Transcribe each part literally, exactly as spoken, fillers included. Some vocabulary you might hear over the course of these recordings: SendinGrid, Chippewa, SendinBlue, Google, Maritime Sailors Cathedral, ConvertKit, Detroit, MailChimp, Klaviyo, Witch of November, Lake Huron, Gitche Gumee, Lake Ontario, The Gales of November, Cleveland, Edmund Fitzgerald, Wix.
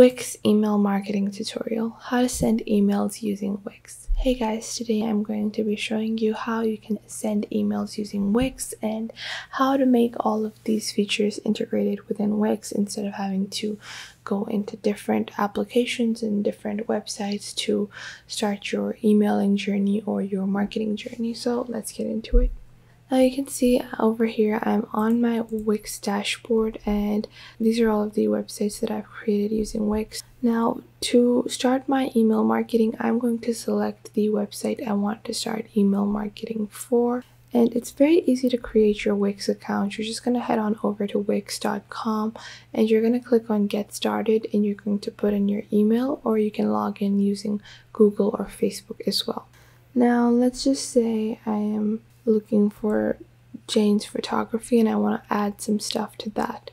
Wix email marketing tutorial, how to send emails using Wix. Hey guys, today I'm going to be showing you how you can send emails using Wix and how to make all of these features integrated within Wix instead of having to go into different applications and different websites to start your emailing journey or your marketing journey. So let's get into it. Now you can see over here, I'm on my Wix dashboard, and these are all of the websites that I've created using Wix. Now, to start my email marketing, I'm going to select the website I want to start email marketing for. And it's very easy to create your Wix account. You're just going to head on over to wix dot com and you're going to click on Get Started, and you're going to put in your email, or you can log in using Google or Facebook as well. Now, let's just say I am looking for Jane's photography and I want to add some stuff to that,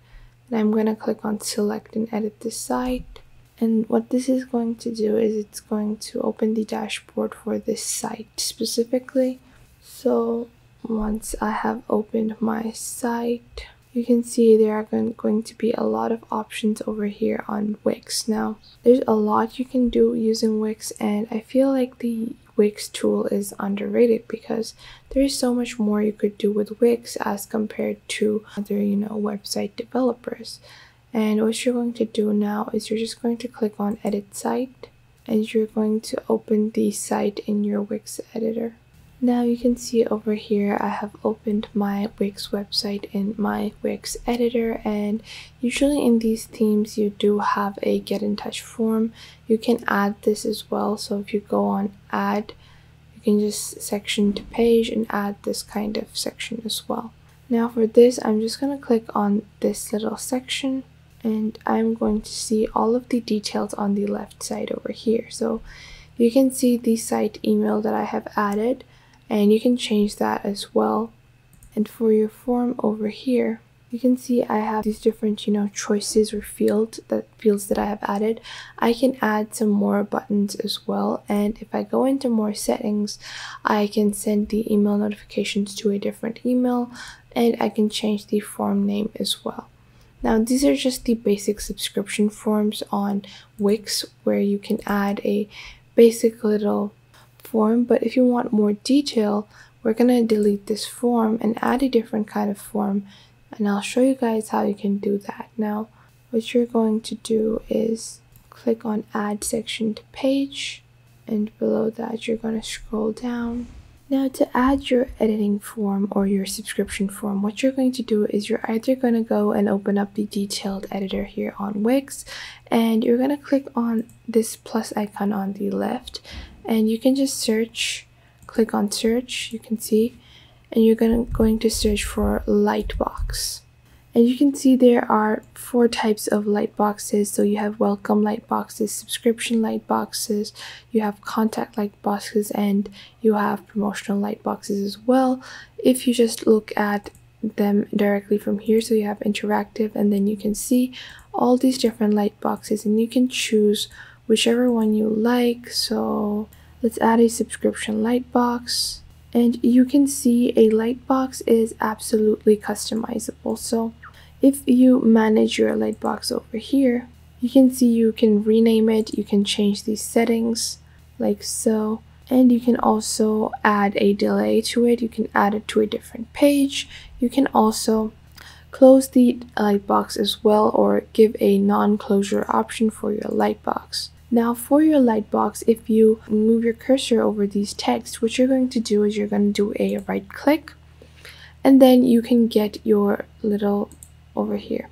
and I'm going to click on select and edit the site. And what this is going to do is it's going to open the dashboard for this site specifically. So once I have opened my site, you can see there are going to be a lot of options over here on Wix. Now, there's a lot you can do using Wix, and I feel like the Wix tool is underrated because there is so much more you could do with Wix as compared to other, you know, website developers. And what you're going to do now is you're just going to click on Edit Site, and you're going to open the site in your Wix editor. Now you can see over here I have opened my Wix website in my Wix editor, and usually in these themes you do have a get in touch form. You can add this as well, so if you go on add, you can just section to page and add this kind of section as well. Now for this, I'm just going to click on this little section, and I'm going to see all of the details on the left side over here. So you can see the site email that I have added, and you can change that as well. And for your form over here, you can see I have these different, you know, choices or fields that fields that I have added. I can add some more buttons as well, and if I go into more settings, I can send the email notifications to a different email, and I can change the form name as well. Now, these are just the basic subscription forms on Wix, where you can add a basic little form, but if you want more detail, we're gonna delete this form and add a different kind of form, and I'll show you guys how you can do that. Now, what you're going to do is click on Add Section to Page, and below that you're gonna scroll down. Now, to add your editing form or your subscription form, what you're going to do is you're either going to go and open up the detailed editor here on Wix, and you're going to click on this plus icon on the left, and you can just search, click on search, you can see, and you're gonna, going to search for Lightbox. And you can see there are four types of light boxes. So you have welcome light boxes, subscription light boxes, you have contact light boxes, and you have promotional light boxes as well. If you just look at them directly from here, so you have interactive, and then you can see all these different light boxes, and you can choose whichever one you like. So let's add a subscription light box, and you can see a light box is absolutely customizable. So if you manage your light box over here, you can see you can rename it, you can change these settings like so, and you can also add a delay to it, you can add it to a different page, you can also close the light box as well, or give a non-closure option for your light box. Now for your light box, if you move your cursor over these text, what you're going to do is you're going to do a right click, and then you can get your little over here.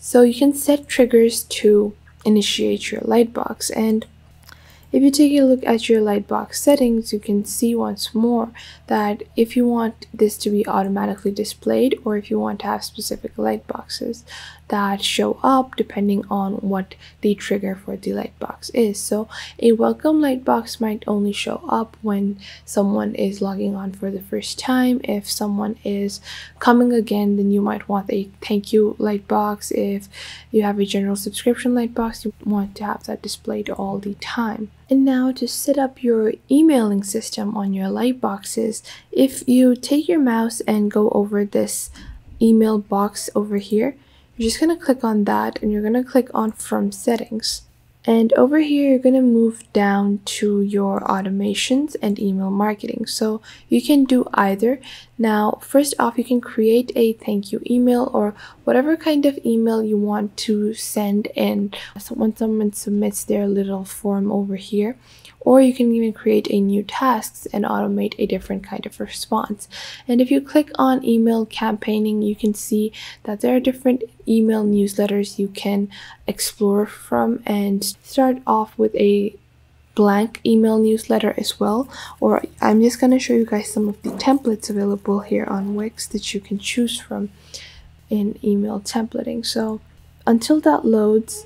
So you can set triggers to initiate your light box, and if you take a look at your light box settings, you can see once more that if you want this to be automatically displayed, or if you want to have specific light boxes that show up depending on what the trigger for the light box is. So a welcome light box might only show up when someone is logging on for the first time. If someone is coming again, then you might want a thank you light box. If you have a general subscription light box, you want to have that displayed all the time. And now to set up your emailing system on your light boxes, if you take your mouse and go over this email box over here, You're just going to click on that, and you're going to click on From Settings. And over here, you're going to move down to your automations and email marketing. So you can do either. Now, first off, you can create a thank you email or whatever kind of email you want to send in. So when someone submits their little form over here, or you can even create a new tasks and automate a different kind of response. And if you click on email campaigning, you can see that there are different email newsletters you can explore from, and start off with a blank email newsletter as well. Or I'm just going to show you guys some of the templates available here on Wix that you can choose from in email templating. So until that loads,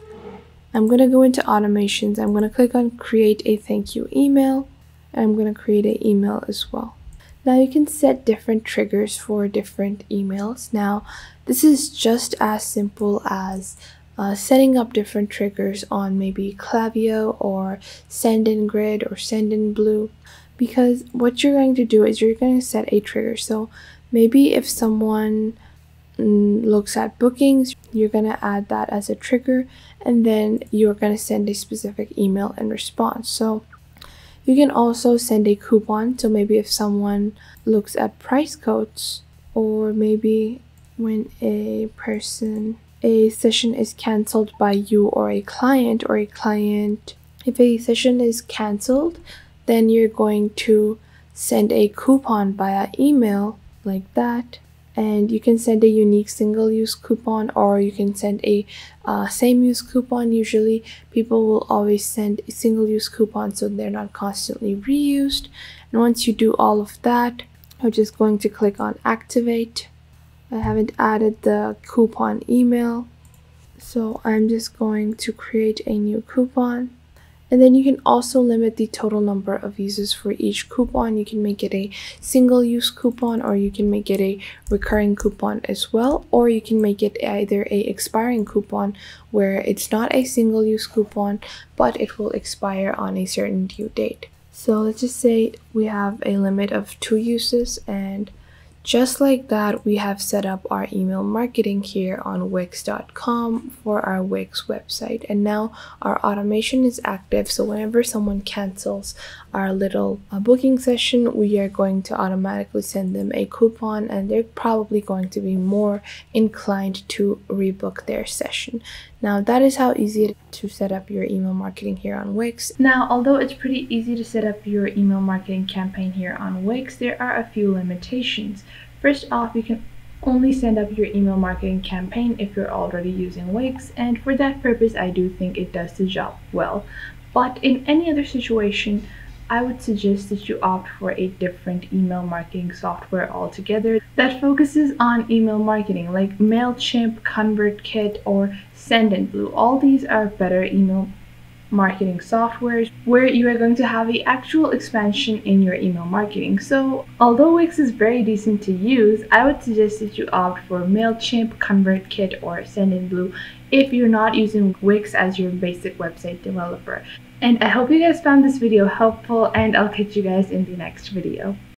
I'm going to go into automations. I'm going to click on create a thank you email. I'm going to create an email as well. Now you can set different triggers for different emails. Now this is just as simple as uh, setting up different triggers on maybe Klaviyo or SendinGrid or SendinBlue, because what you're going to do is you're going to set a trigger. So maybe if someone looks at bookings, you're going to add that as a trigger, and then you're going to send a specific email in response. So you can also send a coupon. So maybe if someone looks at price codes, or maybe when a person a session is cancelled by you or a client or a client if a session is cancelled, then you're going to send a coupon via email like that. And you can send a unique single-use coupon, or you can send a uh, same-use coupon. Usually people will always send a single-use coupon so they're not constantly reused. And once you do all of that, I'm just going to click on activate. I haven't added the coupon email, so I'm just going to create a new coupon. And then you can also limit the total number of uses for each coupon. You can make it a single-use coupon, or you can make it a recurring coupon as well, or you can make it either a expiring coupon where it's not a single-use coupon, but it will expire on a certain due date. So let's just say we have a limit of two uses, and just like that, we have set up our email marketing here on Wix dot com for our Wix website. And now our automation is active, so whenever someone cancels our little uh, booking session, we are going to automatically send them a coupon, and they're probably going to be more inclined to rebook their session. Now that is how easy it is to set up your email marketing here on Wix. Now, although it's pretty easy to set up your email marketing campaign here on Wix, there are a few limitations. First off, you can only send up your email marketing campaign if you're already using Wix, and for that purpose, I do think it does the job well. But in any other situation, I would suggest that you opt for a different email marketing software altogether that focuses on email marketing, like MailChimp, ConvertKit, or SendinBlue. All these are better email marketing softwares where you are going to have an actual expansion in your email marketing. So although Wix is very decent to use, I would suggest that you opt for MailChimp, ConvertKit, or SendinBlue if you're not using Wix as your basic website developer. And I hope you guys found this video helpful, and I'll catch you guys in the next video.